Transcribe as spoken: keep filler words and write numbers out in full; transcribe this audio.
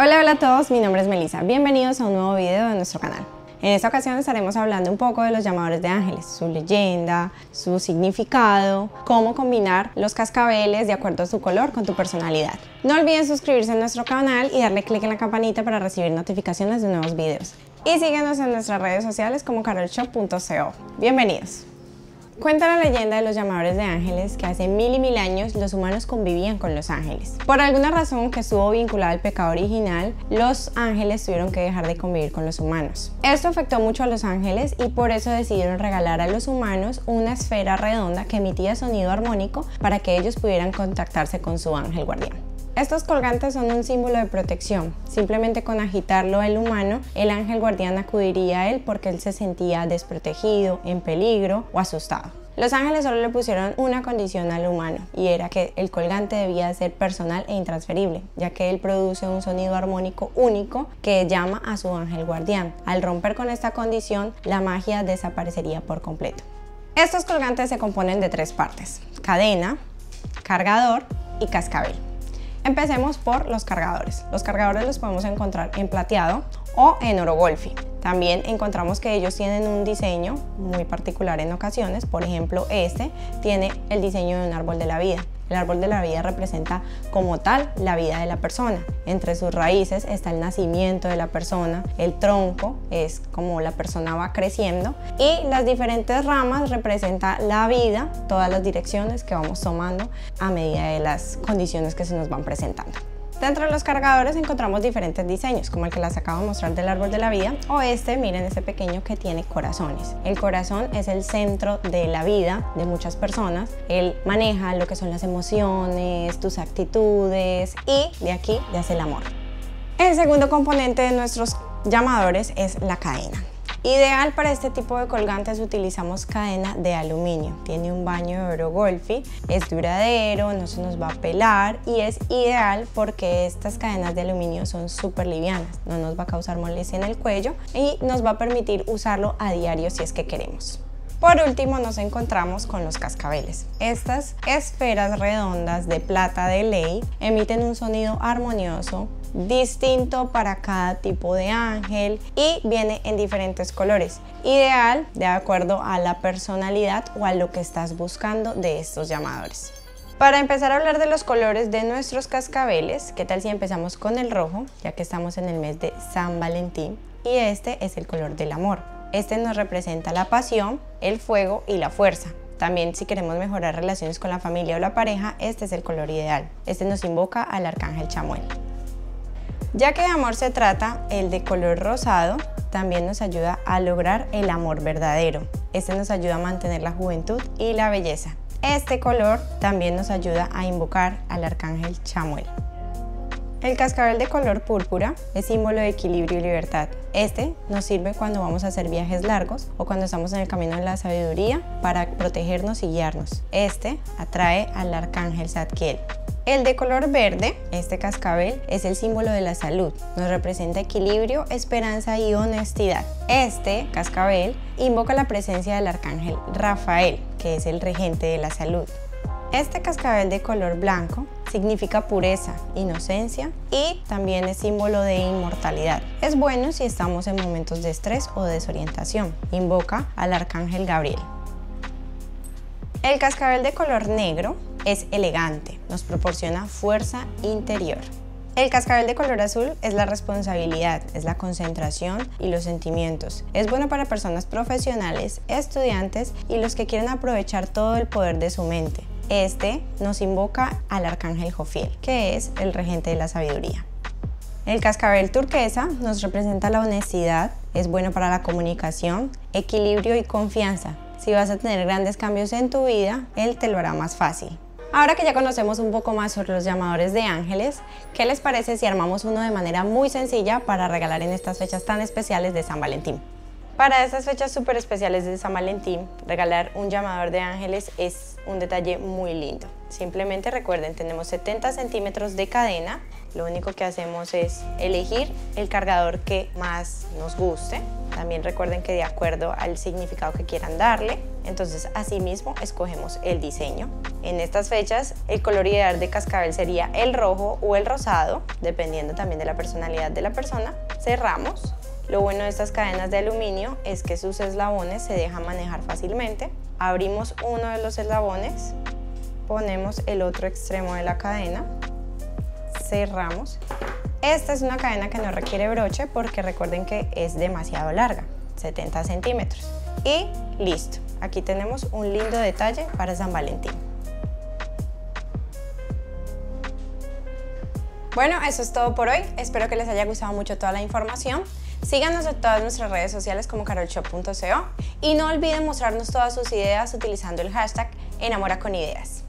Hola, hola a todos, mi nombre es Melissa, bienvenidos a un nuevo video de nuestro canal. En esta ocasión estaremos hablando un poco de los llamadores de ángeles, su leyenda, su significado, cómo combinar los cascabeles de acuerdo a su color con tu personalidad. No olviden suscribirse a nuestro canal y darle clic en la campanita para recibir notificaciones de nuevos videos. Y síguenos en nuestras redes sociales como carol shop punto co. Bienvenidos. Cuenta la leyenda de los llamadores de ángeles que hace mil y mil años los humanos convivían con los ángeles. Por alguna razón que estuvo vinculada al pecado original, los ángeles tuvieron que dejar de convivir con los humanos. Esto afectó mucho a los ángeles y por eso decidieron regalar a los humanos una esfera redonda que emitía sonido armónico para que ellos pudieran contactarse con su ángel guardián. Estos colgantes son un símbolo de protección. Simplemente con agitarlo el humano, el ángel guardián acudiría a él porque él se sentía desprotegido, en peligro o asustado. Los ángeles solo le pusieron una condición al humano y era que el colgante debía ser personal e intransferible, ya que él produce un sonido armónico único que llama a su ángel guardián. Al romper con esta condición, la magia desaparecería por completo. Estos colgantes se componen de tres partes: cadena, cargador y cascabel. Empecemos por los cargadores. Los cargadores los podemos encontrar en plateado o en oro golfi. También encontramos que ellos tienen un diseño muy particular en ocasiones. Por ejemplo, este tiene el diseño de un árbol de la vida. El árbol de la vida representa como tal la vida de la persona. Entre sus raíces está el nacimiento de la persona, el tronco es como la persona va creciendo y las diferentes ramas representan la vida, todas las direcciones que vamos tomando a medida de las condiciones que se nos van presentando. Dentro de los cargadores encontramos diferentes diseños, como el que les acabo de mostrar del árbol de la vida, o este, miren este pequeño que tiene corazones. El corazón es el centro de la vida de muchas personas, él maneja lo que son las emociones, tus actitudes y de aquí le hace el amor. El segundo componente de nuestros llamadores es la cadena. Ideal para este tipo de colgantes utilizamos cadena de aluminio, tiene un baño de oro golfi, es duradero, no se nos va a pelar y es ideal porque estas cadenas de aluminio son súper livianas, no nos va a causar molestia en el cuello y nos va a permitir usarlo a diario si es que queremos. Por último nos encontramos con los cascabeles. Estas esferas redondas de plata de ley emiten un sonido armonioso distinto para cada tipo de ángel y viene en diferentes colores. Ideal de acuerdo a la personalidad o a lo que estás buscando de estos llamadores. Para empezar a hablar de los colores de nuestros cascabeles, ¿qué tal si empezamos con el rojo? Ya que estamos en el mes de San Valentín y este es el color del amor. Este nos representa la pasión, el fuego y la fuerza. También si queremos mejorar relaciones con la familia o la pareja, este es el color ideal. Este nos invoca al arcángel Chamuel. Ya que de amor se trata, el de color rosado también nos ayuda a lograr el amor verdadero. Este nos ayuda a mantener la juventud y la belleza. Este color también nos ayuda a invocar al arcángel Chamuel. El cascabel de color púrpura es símbolo de equilibrio y libertad. Este nos sirve cuando vamos a hacer viajes largos o cuando estamos en el camino de la sabiduría para protegernos y guiarnos. Este atrae al arcángel Zadkiel. El de color verde, este cascabel, es el símbolo de la salud. Nos representa equilibrio, esperanza y honestidad. Este cascabel invoca la presencia del arcángel Rafael, que es el regente de la salud. Este cascabel de color blanco significa pureza, inocencia y también es símbolo de inmortalidad. Es bueno si estamos en momentos de estrés o desorientación. Invoca al arcángel Gabriel. El cascabel de color negro es elegante, nos proporciona fuerza interior. El cascabel de color azul es la responsabilidad, es la concentración y los sentimientos. Es bueno para personas profesionales, estudiantes y los que quieren aprovechar todo el poder de su mente. Este nos invoca al arcángel Jofiel, que es el regente de la sabiduría. El cascabel turquesa nos representa la honestidad, es bueno para la comunicación, equilibrio y confianza. Si vas a tener grandes cambios en tu vida, él te lo hará más fácil. Ahora que ya conocemos un poco más sobre los llamadores de ángeles, ¿qué les parece si armamos uno de manera muy sencilla para regalar en estas fechas tan especiales de San Valentín? Para estas fechas súper especiales de San Valentín, regalar un llamador de ángeles es un detalle muy lindo. Simplemente recuerden, tenemos setenta centímetros de cadena. Lo único que hacemos es elegir el cargador que más nos guste. También recuerden que de acuerdo al significado que quieran darle, entonces asimismo escogemos el diseño. En estas fechas el color ideal de cascabel sería el rojo o el rosado, dependiendo también de la personalidad de la persona. Cerramos. Lo bueno de estas cadenas de aluminio es que sus eslabones se dejan manejar fácilmente. Abrimos uno de los eslabones, ponemos el otro extremo de la cadena, cerramos. Esta es una cadena que no requiere broche porque recuerden que es demasiado larga, setenta centímetros. Y listo, aquí tenemos un lindo detalle para San Valentín. Bueno, eso es todo por hoy. Espero que les haya gustado mucho toda la información. Síganos en todas nuestras redes sociales como carol shop punto co y no olviden mostrarnos todas sus ideas utilizando el hashtag EnamoraConIdeas.